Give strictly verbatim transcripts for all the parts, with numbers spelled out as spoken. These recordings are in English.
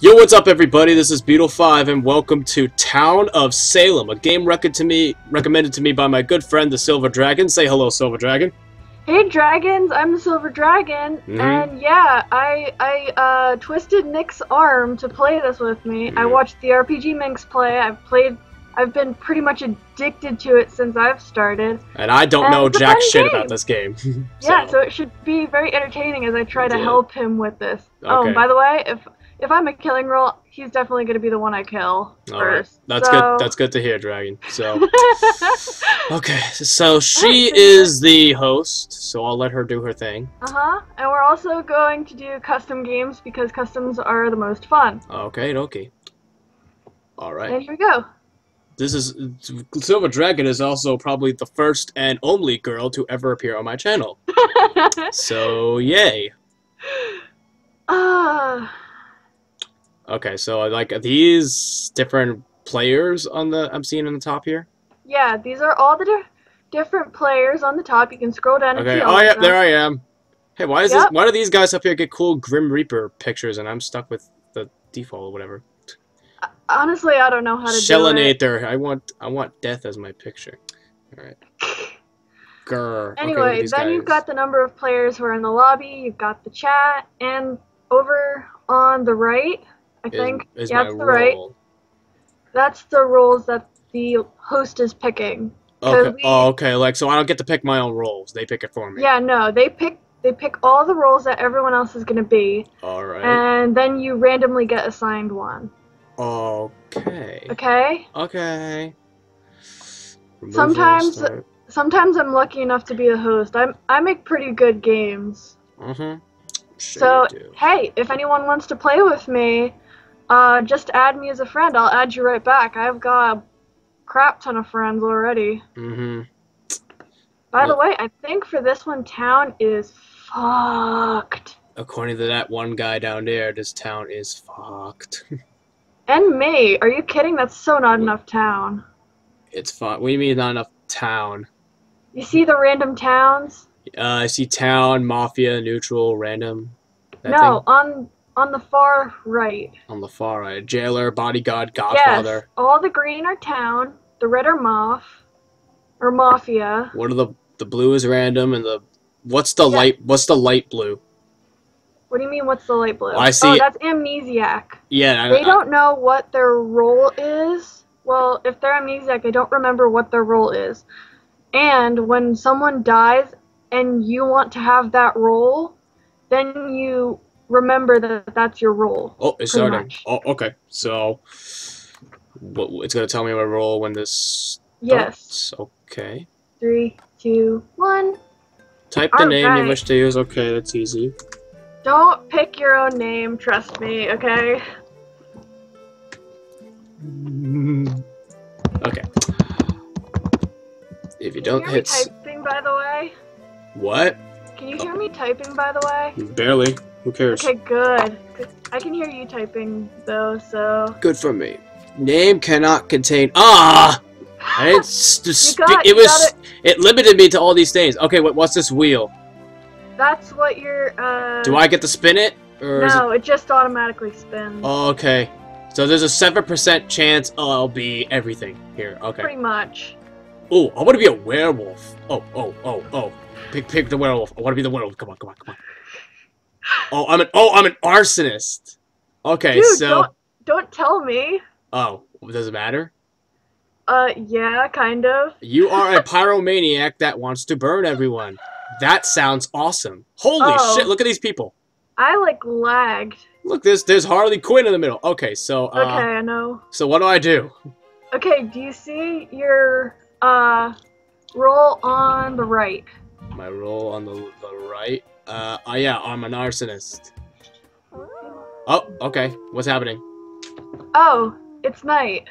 Yo, what's up everybody, this is beatle five and welcome to Town of Salem, a game record to me, recommended to me by my good friend the Silver Dragon. Say hello, Silver Dragon. Hey dragons, I'm the Silver Dragon, mm-hmm. and yeah, I I uh, twisted Nick's arm to play this with me. Mm-hmm. I watched the R P G Minx play, I've played, I've been pretty much addicted to it since I've started. And I don't and know jack shit game. about this game. so. Yeah, so it should be very entertaining as I try to yeah. help him with this. Okay. Oh, and by the way, if... If I'm a killing roll, he's definitely going to be the one I kill All first. Right. That's so. good. That's good to hear, Dragon. So, okay. So she is the host, so I'll let her do her thing. Uh huh. And we're also going to do custom games because customs are the most fun. Okay, okay. All right. And here we go. This is Silver Dragon is also probably the first and only girl to ever appear on my channel. So yay. Ah. Uh. Okay, so like are these different players on the I'm seeing on the top here. Yeah, these are all the di different players on the top. You can scroll down. Okay, and oh yeah, them. there I am. Hey, why is yep. this? Why do these guys up here get cool Grim Reaper pictures and I'm stuck with the default or whatever? Honestly, I don't know how to Shellinator. do it. Shellinator. I want I want death as my picture. All right. Grr. Anyway, okay, then guys. you've got the number of players who are in the lobby. You've got the chat, and over on the right. I think is, is yeah, that's the right. That's the rules that the host is picking. Okay. We, oh, okay. Like, so I don't get to pick my own rules. They pick it for me. Yeah, no, they pick. They pick all the roles that everyone else is gonna be. All right. And then you randomly get assigned one. Okay. Okay. Okay. Remove sometimes, sometimes I'm lucky enough to be the host. I'm. I make pretty good games. Mm-hmm. Sure so hey, if anyone wants to play with me. Uh, just add me as a friend. I'll add you right back. I've got a crap ton of friends already. Mm-hmm. By well, the way, I think for this one, town is fucked. According to that one guy down there, this town is fucked. And me. Are you kidding? That's so not well, enough town. It's fun. What do you mean not enough town? You see the random towns? Uh, I see town, mafia, neutral, random. That no, thing? on... On the far right. On the far right. Jailer, bodyguard, godfather. Yes. All the green are town. The red are maf, or mafia. What are the the blue is random and the what's the yeah. light what's the light blue? What do you mean? What's the light blue? Well, I see. Oh, that's amnesiac. Yeah. I, they I, don't know what their role is. Well, if they're amnesiac, they don't remember what their role is. And when someone dies and you want to have that role, then you. Remember that that's your role. Oh, it's starting. Oh, okay. So, what, it's gonna tell me my role when this. Yes. Starts. Okay. Three, two, one. Type the All name right. you wish to use. Okay, that's easy. Don't pick your own name. Trust me. Okay. Mm, okay. If you don't Can you hear hit. Me typing, by the way. What? Can you hear me typing, by the way? Barely. Who cares? Okay, good. I can hear you typing, though, so... Good for me. Name cannot contain... Ah! I didn't got, it was... It. it limited me to all these things. Okay, what, what's this wheel? That's what you're... Uh... Do I get to spin it? Or no, it... it just automatically spins. Oh, okay. So there's a seven percent chance I'll be everything here. Okay. Pretty much. Oh, I want to be a werewolf. Oh, oh, oh, oh. Pick, pick the werewolf. I want to be the werewolf. Come on, come on, come on. Oh, I'm an oh, I'm an arsonist. Okay, Dude, so don't, don't tell me. Oh, does it matter? Uh, yeah, kind of. You are a pyromaniac that wants to burn everyone. That sounds awesome. Holy oh, shit! Look at these people. I like lagged. Look, there's there's Harley Quinn in the middle. Okay, so uh, okay, I know. So what do I do? Okay, do you see your uh roll on the right? My roll on the the right. Uh, uh, yeah, I'm an arsonist. Oh, okay. What's happening? Oh, it's night.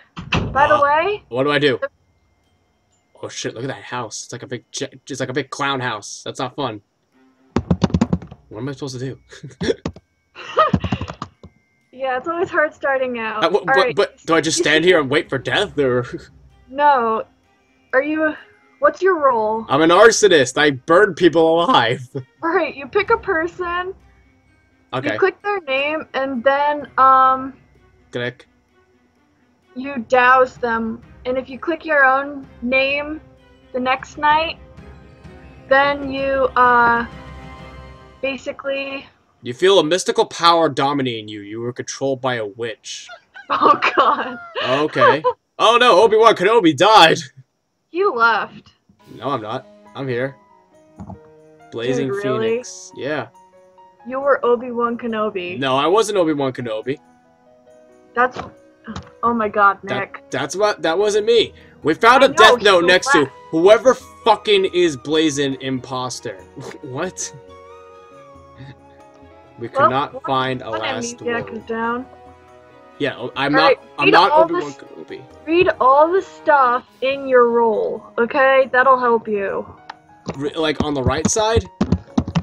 By uh, the way... What do I do? Oh, shit, look at that house. It's like a big it's like a big clown house. That's not fun. What am I supposed to do? Yeah, it's always hard starting out. Uh, what, what, right. But do I just stand here and wait for death, or...? No. Are you... What's your role? I'm an arsonist. I burn people alive. All right, you pick a person, Okay. You click their name and then um. Click. You douse them, and if you click your own name the next night, then you uh basically. You feel a mystical power dominating you. You were controlled by a witch. Oh god. Okay. Oh no, Obi-Wan Kenobi died. You left. No, I'm not. I'm here. Blazing Dude, really? Phoenix. Yeah. You were Obi-Wan Kenobi. No, I wasn't Obi-Wan Kenobi. That's. Oh my god, Nick. That, that's what. That wasn't me. We found I a know, death note next left. to whoever fucking is Blazing Imposter. What? We could well, not find a last word. Down. Yeah, I'm all not. Right, I'm not Obi-Wan Kenobi. Read all the stuff in your roll, okay? That'll help you. Re like on the right side.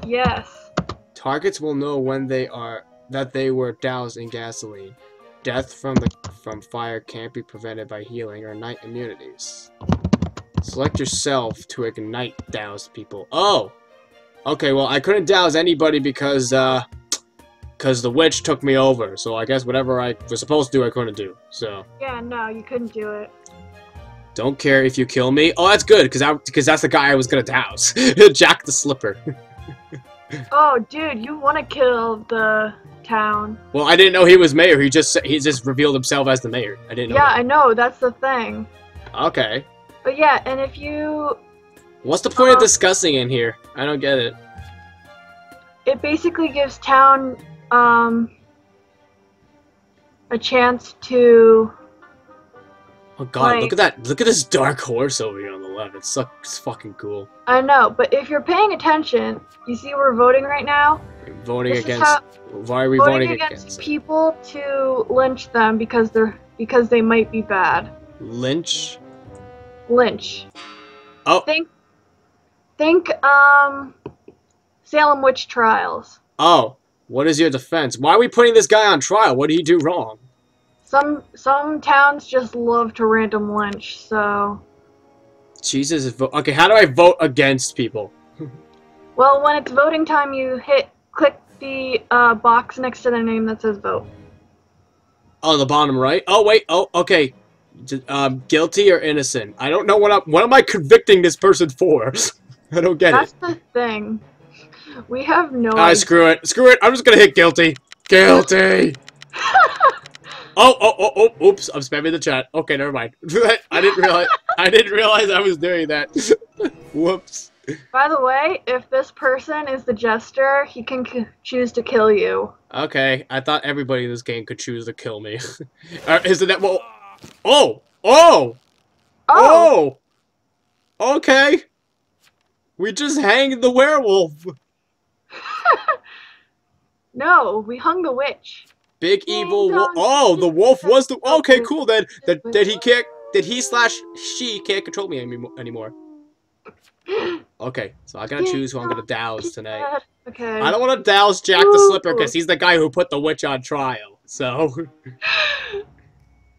Yes. Targets will know when they are that they were doused in gasoline. Death from the from fire can't be prevented by healing or night immunities. Select yourself to ignite doused people. Oh. Okay. Well, I couldn't douse anybody because. Uh, Because the witch took me over, so I guess whatever I was supposed to do, I couldn't do, so... Yeah, no, you couldn't do it. Don't care if you kill me. Oh, that's good, because I, because that's the guy I was gonna douse. Jack the Slipper. Oh, dude, you want to kill the town. Well, I didn't know he was mayor. He just he just revealed himself as the mayor. I didn't know Yeah, that. I know. That's the thing. Okay. But yeah, and if you... What's the point uh, of discussing in here? I don't get it. It basically gives town... Um, a chance to. Oh god! Like, look at that! Look at this dark horse over here on the left. It's so it's fucking cool. I know, but if you're paying attention, you see we're voting right now. We're voting this against. How, why are we voting, voting against, against people to lynch them because they're because they might be bad? Lynch. Lynch. Oh. Think. Think. Um. Salem witch trials. Oh. What is your defense? Why are we putting this guy on trial? What did he do wrong? Some some towns just love to random lynch, so... Jesus, okay, how do I vote against people? Well, when it's voting time, you hit click the uh, box next to their name that says vote. Oh, the bottom right? Oh, wait, oh, okay. Um, guilty or innocent? I don't know what I'm... What am I convicting this person for? I don't get That's it. That's the thing. We have no idea. Alright, screw it. Screw it. I'm just gonna hit guilty. Guilty! oh, oh, oh, oh, oops. I'm spamming the chat. Okay, never mind. I didn't realize I didn't realize I was doing that. Whoops. By the way, if this person is the jester, he can c choose to kill you. Okay, I thought everybody in this game could choose to kill me. Alright, isn't that well Oh! Oh! Oh! Oh! Okay! We just hanged the werewolf! No, we hung the witch. Big evil wolf. Oh, the wolf was the. Okay, cool. Then that that he can't. That he slash she can't control me anymore. Okay, so I gotta choose who I'm gonna douse tonight. Okay. I don't want to douse Jack the Slipper because he's the guy who put the witch on trial. So.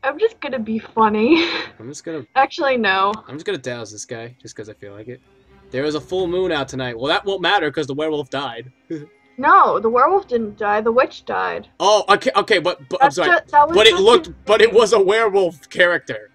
I'm just gonna be funny. I'm just gonna. Actually, no. I'm just gonna douse this guy just because I feel like it. There is a full moon out tonight. Well, that won't matter because the werewolf died. No, the werewolf didn't die. The witch died. Oh, okay, okay, but, but I'm sorry. Just, but it looked, but it was a werewolf character.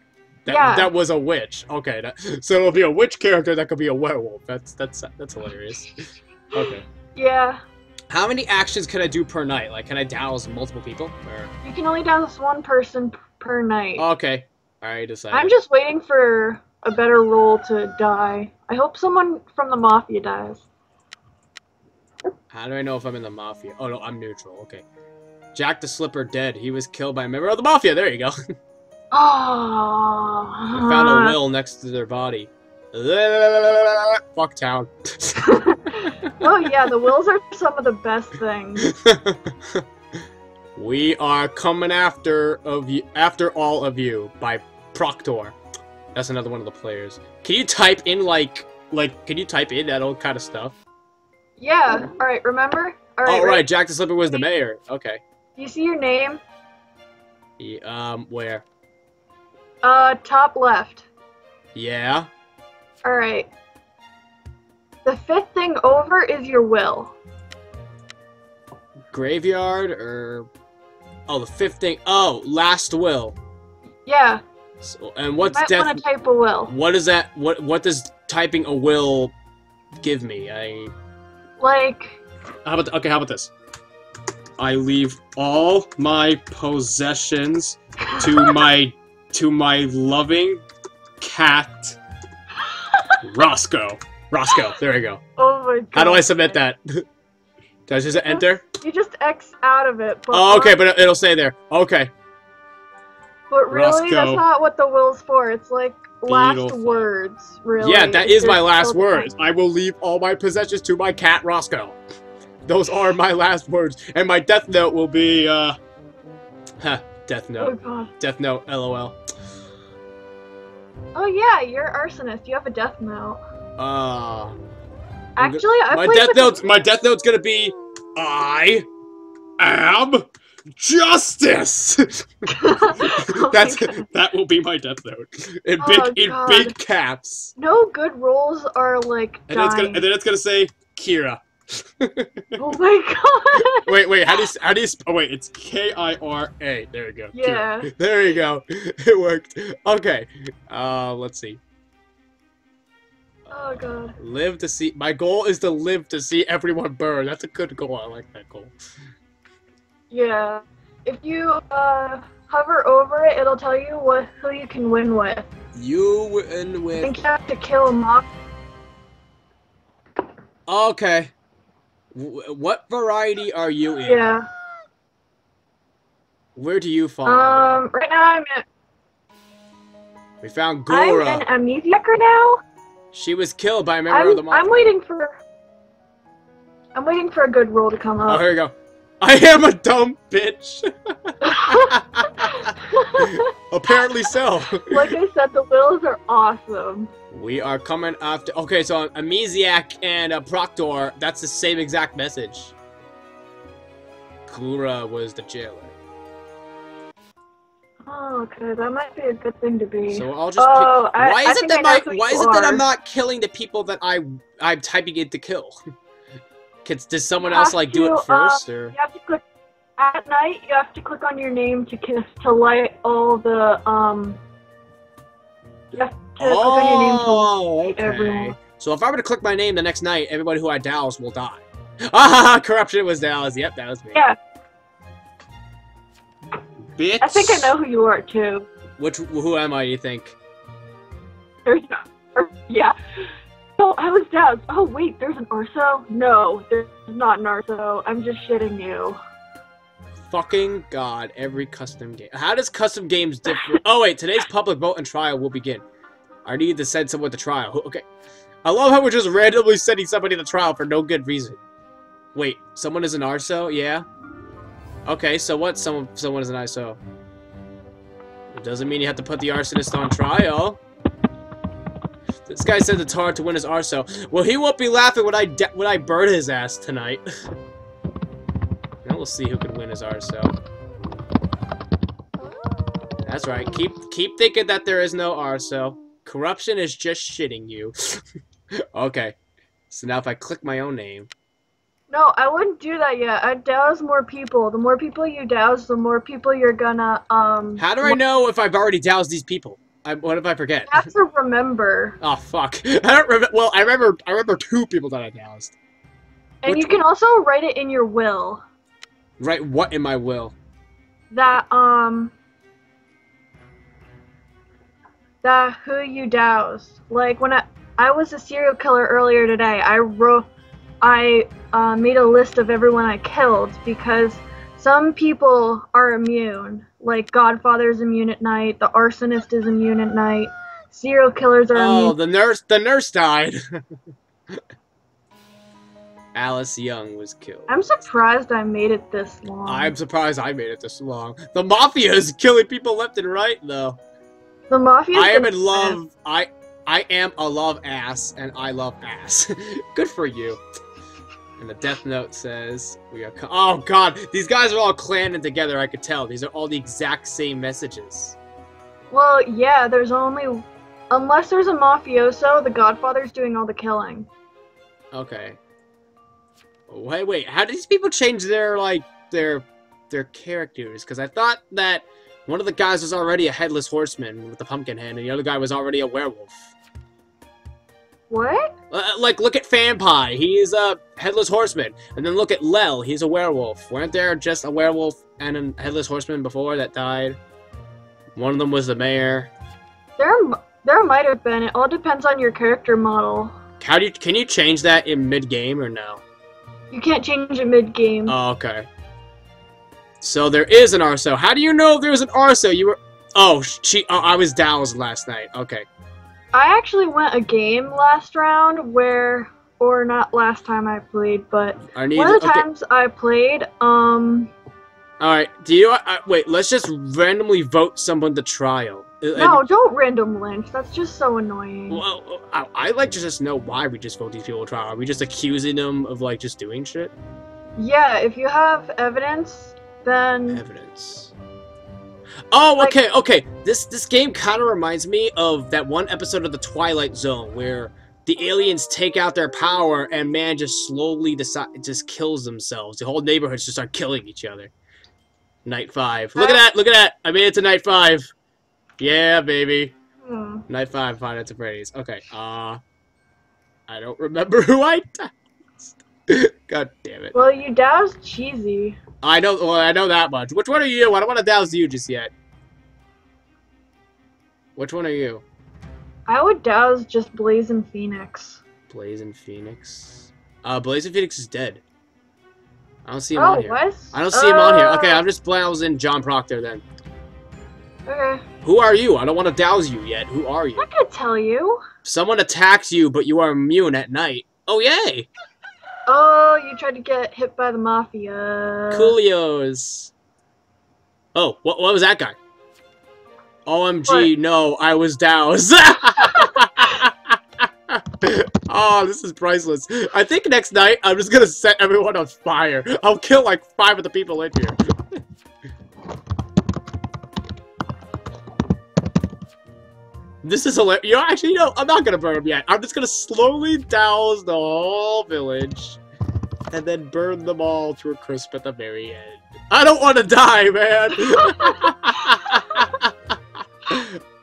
That, yeah. That was a witch. Okay, that, so it'll be a witch character that could be a werewolf. That's that's that's hilarious. Okay. Yeah. How many actions can I do per night? Like, can I douse multiple people? Or... You can only douse one person per night. Okay. All right, decided. I'm just waiting for a better role to die. I hope someone from the Mafia dies. How do I know if I'm in the Mafia? Oh, no, I'm neutral. Okay. Jack the Slipper dead. He was killed by a member of the Mafia. There you go. Oh. I found a will next to their body. Fuck town. Oh, yeah. The wills are some of the best things. We are coming after of you, after all of you by Proctor. That's another one of the players. Can you type in, like, like, can you type in that old kind of stuff? Yeah. All right, remember? All right, oh, right. right. Jack the Slipper was the mayor. Okay. Do you see your name? Yeah, um, where? Uh, top left. Yeah? All right. The fifth thing over is your will. graveyard or... Oh, the fifth thing. Oh, last will. Yeah. So, and what's you might death? Want to type a will. What is that? What What does typing a will give me? I. Like. How about okay? How about this? I leave all my possessions to my to my loving cat, Roscoe. Roscoe. There we go. Oh my god. How do I submit that? Do I just hit enter? You just X out of it. But oh, okay, but it'll stay there. Okay. But really, Roscoe. That's not what the will's for. It's like last beatle five. Words, really. Yeah, that is There's my last words. I will leave all my possessions to my cat, Roscoe. Those are my last words. And my death note will be, uh... Huh, death note. Oh, death note, LOL. Oh, yeah, you're an arsonist. You have a death note. Uh... Actually, I my death note's, My death note's gonna be... I am justice. Oh that's that will be my death note in oh, big God. in big caps. No good rolls are like. And then, it's gonna, and then it's gonna say Kira. Oh my God! Wait, wait. How do you how do you? Oh wait, it's K I R A. There you go. Yeah. Kira. There you go. It worked. Okay. Uh, let's see. Oh god. Live to see. My goal is to live to see everyone burn. That's a good goal. I like that goal. Yeah. If you uh, hover over it, it'll tell you what who you can win with. You win with. I think you have to kill a mob. Okay. W what variety are you in? Yeah. Where do you fall? Um. Right now I'm at. We found Gora. I'm an amnesiac right now. She was killed by a member I'm, of the mob. I'm waiting for... I'm waiting for a good roll to come up. Oh, here we go. I am a dumb bitch! Apparently so. Like I said, the wills are awesome. We are coming after... Okay, so amnesiac and a proctor, that's the same exact message. Gura was the jailer. Oh, okay, that might be a good thing to be. So I'll just. Oh, pick... Why I, is I it that my? Why is it that I'm not killing the people that I I'm typing in to kill? Does someone you else like to, do it first, uh, or? You have to click at night. You have to click on your name to kiss to light all the um. You have to oh, click on your name to light okay. everyone. So if I were to click my name the next night, everybody who I douse will die. Ah, corruption was doused. Yep, that was me. Yeah. Bitch. I think I know who you are too. Which who am I? You think? There's no, or, yeah. Oh, I was down. Oh wait, there's an Arso? No, there's not an Arso. I'm just shitting you. Fucking god! Every custom game. How does custom games differ? Oh wait, today's public vote and trial will begin. I need to send someone to trial. Okay. I love how we're just randomly sending somebody to trial for no good reason. Wait, someone is an Arso? Yeah. Okay, so what? Someone, someone is an I S O. It doesn't mean you have to put the arsonist on trial. This guy says it's hard to win his arso. Well, he won't be laughing when I de when I burn his ass tonight. Now we'll see who can win his arso. That's right. Keep keep thinking that there is no arso. Corruption is just shitting you. Okay. So now if I click my own name. No, I wouldn't do that yet. I'd douse more people. The more people you douse, the more people you're gonna, um... How do I know if I've already doused these people? I, what if I forget? You have to remember. Oh, fuck. I don't remember... Well, I remember I remember two people that I doused. And Which you can also write it in your will. Write what in my will? That, um... That who you doused. Like, when I... I was a serial killer earlier today. I wrote... I uh, made a list of everyone I killed because some people are immune. Like Godfather's immune at night, the arsonist is immune at night, serial killers are oh, immune. Oh, the nurse, the nurse died. Alice Young was killed. I'm surprised I made it this long. I'm surprised I made it this long. The mafia is killing people left and right, though. The mafia. I am in love. Ass. I I am a love ass, and I love ass. Good for you. And the death note says, "We are." Oh God, these guys are all clanning together. I could tell. These are all the exact same messages. Well, yeah. There's only, unless there's a mafioso, the Godfather's doing all the killing. Okay. Wait, wait, how do these people change their, like, their their characters? Because I thought that one of the guys was already a headless horseman with the pumpkin head, and the other guy was already a werewolf. What? Uh, like, look at Fanpie. He is a headless horseman. And then look at Lel. He's a werewolf. Weren't there just a werewolf and a headless horseman before that died? One of them was the mayor. There, there might have been. It all depends on your character model. How do you, can you change that in mid-game or no? You can't change it mid-game. Oh, okay. So there is an Arso. How do you know if there was an Arso? You were... Oh, she... Oh, I was doused last night. Okay. I actually went a game last round where... Or not last time I played, but... I need, one of the okay. times I played, um... Alright, do you... Uh, wait, let's just randomly vote someone to trial. No, and, don't random lynch. That's just so annoying. Well, I, I like to just know why we just vote these people to trial. Are we just accusing them of, like, just doing shit? Yeah, if you have evidence, then... Evidence. Oh, like, okay, okay. This this game kind of reminds me of that one episode of The Twilight Zone where the aliens take out their power and man just slowly decide, just kills themselves. The whole neighborhoods just start killing each other. Night five. Look I, at that, look at that. I made it to night five. Yeah, baby. Hmm. Night five, Finance and Freddy's. Okay, uh... I don't remember who I doused. God damn it. Well, you doused Cheesy. I know, well, I know that much. Which one are you? I don't want to douse you just yet. Which one are you? I would douse just Blazin' Phoenix. Blazin' Phoenix? Uh, Blazin' Phoenix is dead. I don't see him oh, on here. What? I don't see uh... him on here. Okay, I'm just blousing John Proctor then. Okay. Who are you? I don't want to douse you yet. Who are you? I could tell you. Someone attacks you, but you are immune at night. Oh, yay! Oh, you tried to get hit by the mafia. Coolios. Oh, what, what was that guy? O M G, what? No, I was doused. Oh, this is priceless. I think next night, I'm just going to set everyone on fire. I'll kill like five of the people in here. This is hilarious. You know, actually, no, I'm not going to burn them yet. I'm just going to slowly douse the whole village and then burn them all to a crisp at the very end. I don't want to die, man!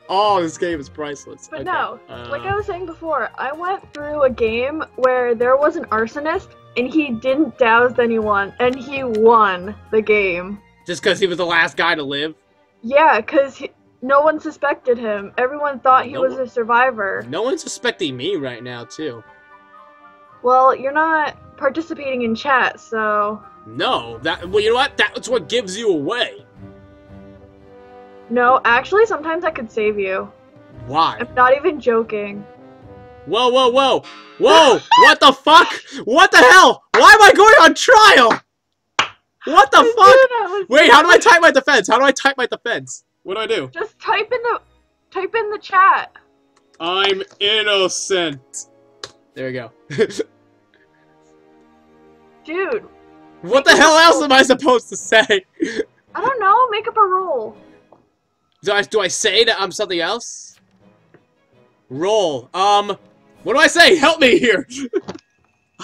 Oh, this game is priceless. But okay. no, uh, like I was saying before, I went through a game where there was an arsonist and he didn't douse anyone, and he won the game. Just because he was the last guy to live? Yeah, because he... No one suspected him. Everyone thought he no was one, a survivor. No one's suspecting me right now, too. Well, you're not participating in chat, so... No, that... Well, you know what? That's what gives you away. No, actually, sometimes I could save you. Why? I'm not even joking. Whoa, whoa, whoa! Whoa! What the fuck? What the hell? Why am I going on trial? What the fuck? Wait, how do I type my defense? How do I type my defense? What do I do? Just type in the type in the chat. I'm innocent. There we go. Dude. What the hell else am I supposed to say? I don't know. Make up a rule. Do I do I say that I'm something else? Roll. Um. What do I say? Help me here.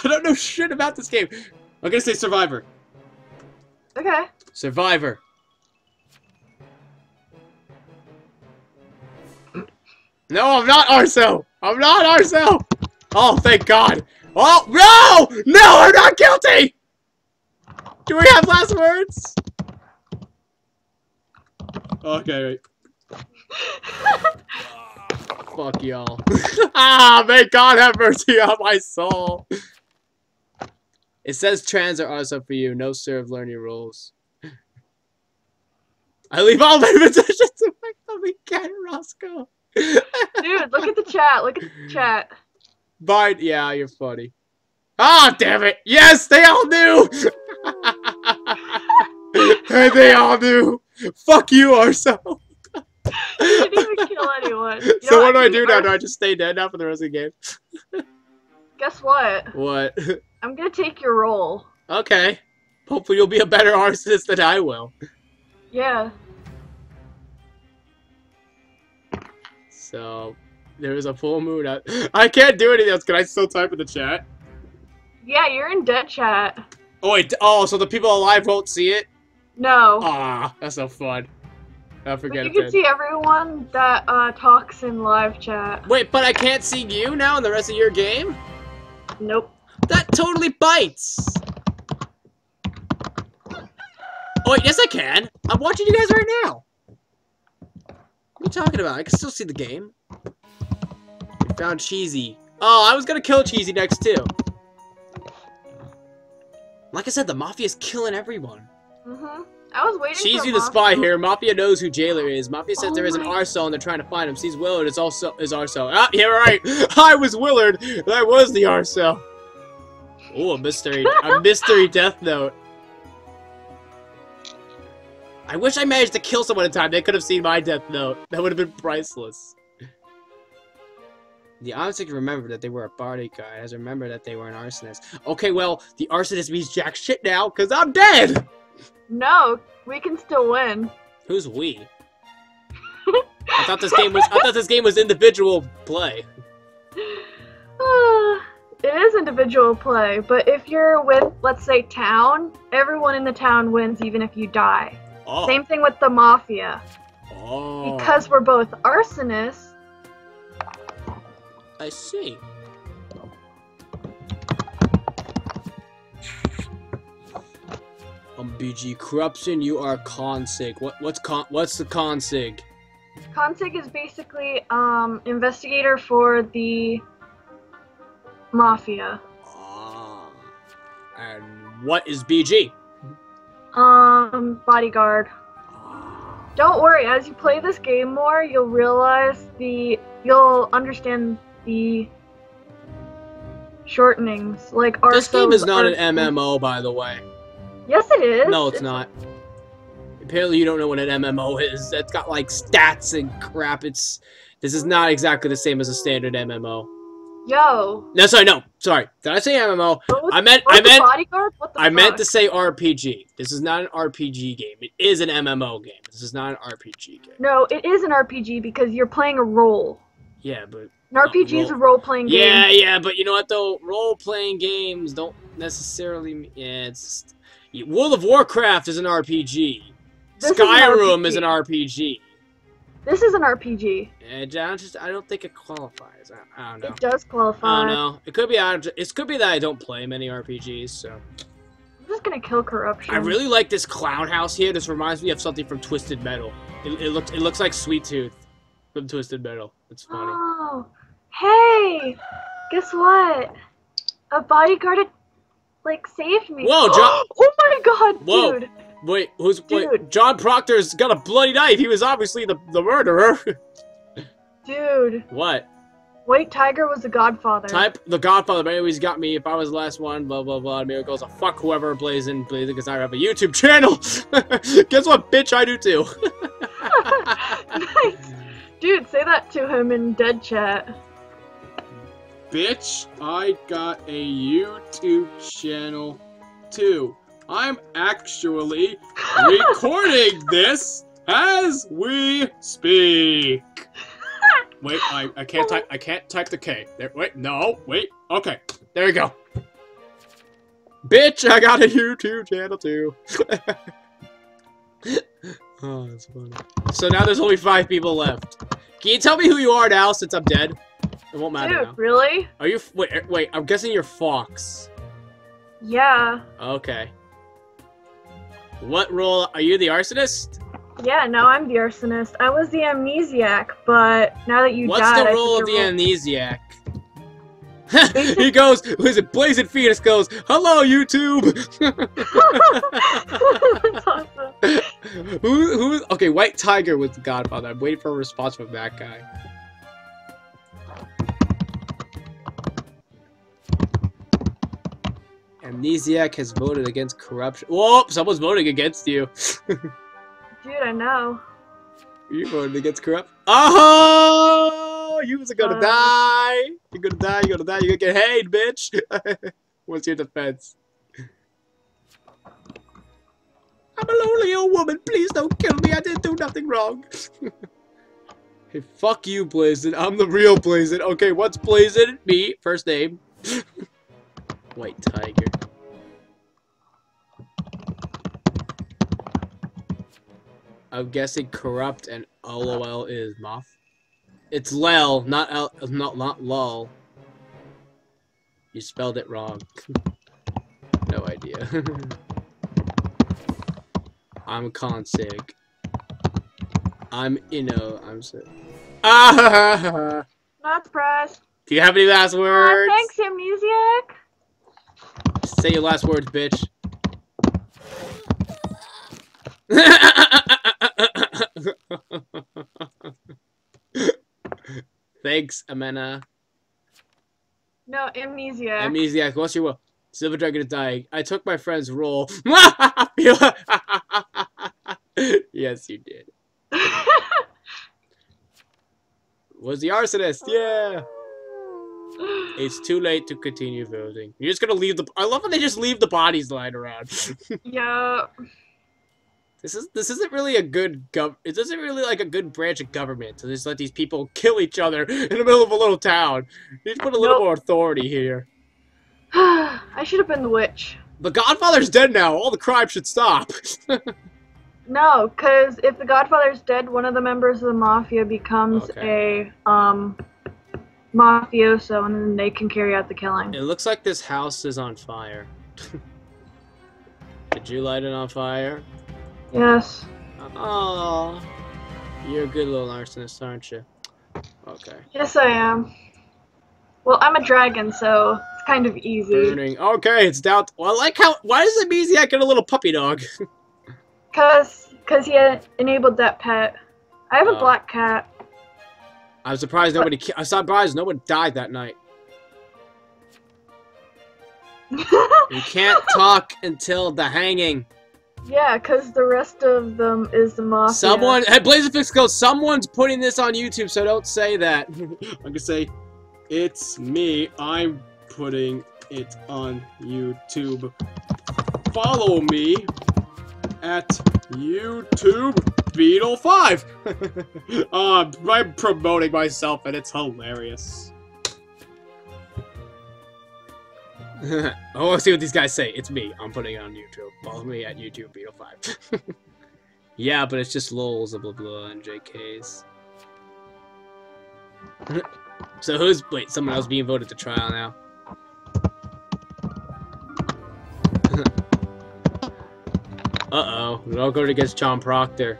I don't know shit about this game. I'm gonna say Survivor. Okay. Survivor. No, I'm not Arso! I'm not Arso! Oh, thank God! Oh, no! No, I'm not guilty! Do we have last words? Okay, wait. Fuck y'all. Ah, may God have mercy on my soul! It says trans are Arso for you. No, sir, learn your rules. I leave all my petitions to my family cat, Roscoe. Dude, look at the chat. Look at the chat. But yeah, you're funny. Ah, oh, damn it! Yes, they all knew. They all knew. Fuck you, Arso. You didn't even kill anyone. You so what do I do now? Do I just stay dead now for the rest of the game? Guess what? What? I'm gonna take your role. Okay. Hopefully, you'll be a better arsonist than I will. Yeah. So, there is a full moon out. I can't do anything else. Can I still type in the chat? Yeah, you're in dead chat. Oh, wait. Oh, so the people alive won't see it? No. Ah, that's so fun. I forget but you can it. see everyone that uh, talks in live chat. Wait, but I can't see you now in the rest of your game? Nope. That totally bites! Oh, wait, yes I can! I'm watching you guys right now! What are you talking about? I can still see the game. We found Cheesy. Oh, I was gonna kill Cheesy next, too. Like I said, the Mafia's killing everyone. Mm-hmm. I was waiting Cheesy for the spy here. Mafia knows who Jailer is. Mafia says oh there is an Arso and they're trying to find him. Sees Willard is also is Arso. Ah, yeah, right. I was Willard. I was the Arso. Oh, a mystery, a mystery death note. I wish I managed to kill someone in time. They could have seen my death note. That would have been priceless. The Omnic remember that they were a bodyguard. As remember that they were an arsonist. Okay, well, the arsonist means jack shit now, cause I'm dead. No, we can still win. Who's we? I thought this game was I thought this game was individual play. Uh, it is individual play, but if you're with, let's say, town, everyone in the town wins even if you die. Oh. Same thing with the Mafia. Oh. Because we're both arsonists. I see. Um, B G corruption. You are consig. What? What's con? What's the consig? Consig is basically um investigator for the Mafia. Ah. And what is B G? Um, bodyguard. Ah. Don't worry. As you play this game more, you'll realize the you'll understand the shortenings. Like our this game is not an M M O, by the way. Yes, it is. No, it's not. Apparently, you don't know what an M M O is. It's got like stats and crap. It's this is not exactly the same as a standard M M O. Yo. No, sorry, no, sorry. Did I say M M O? Was, I meant, I meant, bodyguard? What the I fuck? meant to say R P G. This is not an R P G game. It is an M M O game. This is not an R P G game. No, it is an R P G because you're playing a role. Yeah, but an R P G role. is a role-playing game. Yeah, yeah, but you know what though? Role-playing games don't necessarily. Mean, yeah, it's. Just, World of Warcraft is an R P G. This Skyrim is an R P G. Is an R P G. This is an R P G. And I, just, I don't think it qualifies. I, I don't know. It does qualify. I don't know. It could be. It could be that I don't play many R P Gs. So I'm just gonna kill corruption. I really like this clown house here. This reminds me of something from Twisted Metal. It, it looks. It looks like Sweet Tooth from Twisted Metal. It's funny. Oh, hey! Guess what? A bodyguard. Like, save me. Whoa, John. Oh my god, Whoa. dude. Wait, who's. Dude. Wait, John Proctor's got a bloody knife. He was obviously the, the murderer. Dude. What? White Tiger was the Godfather. Type the Godfather, but anyways, got me. If I was the last one, blah, blah, blah. Miracles. I'll fuck whoever blazing, blazing, because I have a YouTube channel. Guess what, bitch? I do too. Nice. Dude, say that to him in dead chat. Bitch, I got a YouTube channel too. I'm actually recording this as we speak. Wait, I, I can't type I can't type the K. There wait, no, wait, okay. There you go. Bitch, I got a YouTube channel too. Oh, that's funny. So now there's only five people left. Can you tell me who you are now since I'm dead? It won't matter Dude, now. really? Are you- wait, wait, I'm guessing you're Fox. Yeah. Okay. What role- are you the arsonist? Yeah, no, I'm the arsonist. I was the amnesiac, but now that you What's died- What's the role of the role... amnesiac? He goes, his blazing fetus goes, hello, YouTube! That's awesome. Who- who- okay, White Tiger was the Godfather. I'm waiting for a response from that guy. Amnesiac has voted against corruption. Whoa! Someone's voting against you. Dude, I know. You voted against corrupt. Oh! You was gonna uh, die. You're gonna die. You're gonna die. You're gonna get hate, bitch. What's your defense? I'm a lonely old woman. Please don't kill me. I didn't do nothing wrong. Hey, fuck you, Blazin. I'm the real Blazin. Okay, what's Blazin? Me. First name. White tiger. I'm guessing corrupt and lol is moth. It's lel, not l, not not lol. You spelled it wrong. No idea. I'm con sick. I'm you know I'm sick. Ah! Not surprised. Do you have any last words? Uh, thanks, your music. Say your last words, bitch. Thanks, Amena. No, amnesia. Amnesia. What's your will? Silver Dragon is dying. I took my friend's role. Yes, you did. Was the arsonist? Yeah. It's too late to continue voting. You're just gonna leave the. I love when they just leave the bodies lying around. Yeah. This is this isn't really a good gov. It isn't really like a good branch of government to just let these people kill each other in the middle of a little town. You need to put a little nope. more authority here. I should have been the witch. The Godfather's dead now. All the crime should stop. No, because if the Godfather's dead, one of the members of the mafia becomes okay. a um. mafioso, and then they can carry out the killing. It looks like this house is on fire. Did you light it on fire? Yes. Oh, you're a good little arsonist, aren't you? Okay. Yes, I am. Well, I'm a dragon, so it's kind of easy. Burning. Okay, it's down. Well, I like how. Why does it mean he get a little puppy dog? Cause, cause he enabled that pet. I have a uh, black cat. I'm surprised nobody. I'm surprised no one died that night. You can't talk until the hanging. Yeah, cause the rest of them is the mafia. Someone, hey, Blazefix goes. Someone's putting this on YouTube, so don't say that. I'm gonna say, it's me. I'm putting it on YouTube. Follow me at YouTube. beatle five! uh, I'm promoting myself and it's hilarious. Oh, let's see what these guys say. It's me. I'm putting it on YouTube. Follow me at YouTube beatle five. Yeah, but it's just lols and blah blah and J Ks. So who's... Wait, someone else being voted to trial now. Uh-oh, we're all going against John Proctor.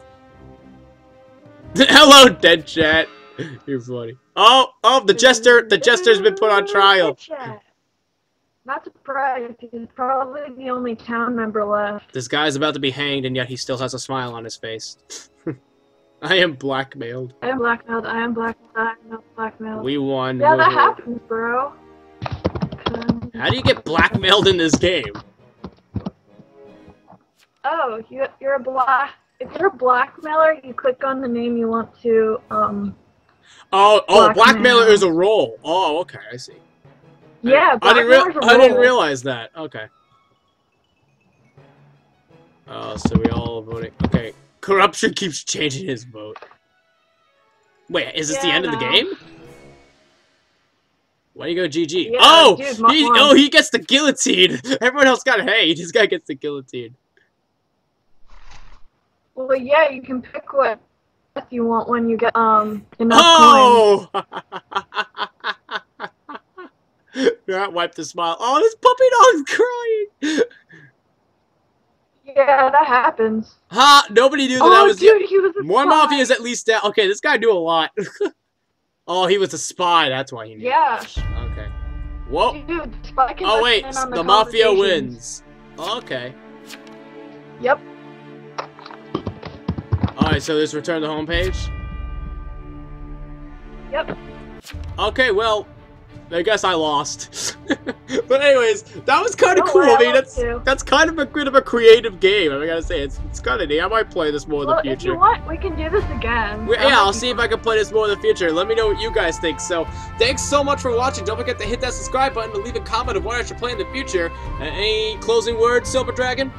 Hello, dead chat. You're funny. Oh, oh, the jester, the jester's been put on trial. Not surprised, he's probably the only town member left. This guy's about to be hanged, and yet he still has a smile on his face. I am blackmailed. I am blackmailed, I am blackmailed, I am blackmailed. We won. Yeah, that happens, bro. How do you get blackmailed in this game? Oh, you, you're a black. If you're a blackmailer, you click on the name you want to. Um, oh, oh, blackmail. Blackmailer is a role. Oh, okay, I see. Yeah, I didn't, I, didn't I didn't realize that. Okay. Oh, so we all voting. Okay, corruption keeps changing his vote. Wait, is this yeah, the end no. of the game? Why do you go G G? Yeah, oh, dude, he, oh, he gets the guillotine. Everyone else got hanged. This guy gets the guillotine. Well, yeah, you can pick what death you want when you get um enough oh! coins. Oh! Wipe the smile. Oh, this puppy dog's crying. Yeah, that happens. Ha! Nobody knew that. Oh, that was, dude, he was a more spy. Mafia's at least down. Okay, this guy knew a lot. Oh, he was a spy. That's why he knew. Yeah. Okay. Whoa. Dude, spy oh wait, the, the mafia wins. Oh, okay. Yep. Alright, so this return to homepage? Yep. Okay, well, I guess I lost. But anyways, that was kind of cool. Worry, I mean, I that's to. that's kind of a bit of a creative game. I gotta say, it's it's kind of neat. I might play this more well, in the future. If you want, we can do this again. We, yeah, I'll see fun. if I can play this more in the future. Let me know what you guys think. So, thanks so much for watching. Don't forget to hit that subscribe button and leave a comment of what I should play in the future. Uh, any closing words, Silver Dragon?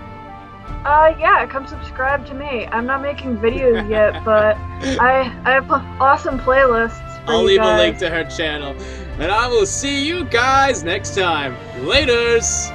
Uh, yeah, come subscribe to me. I'm not making videos yet, but I I have awesome playlists. I'll leave guys. a link to her channel. And I will see you guys next time. Laters!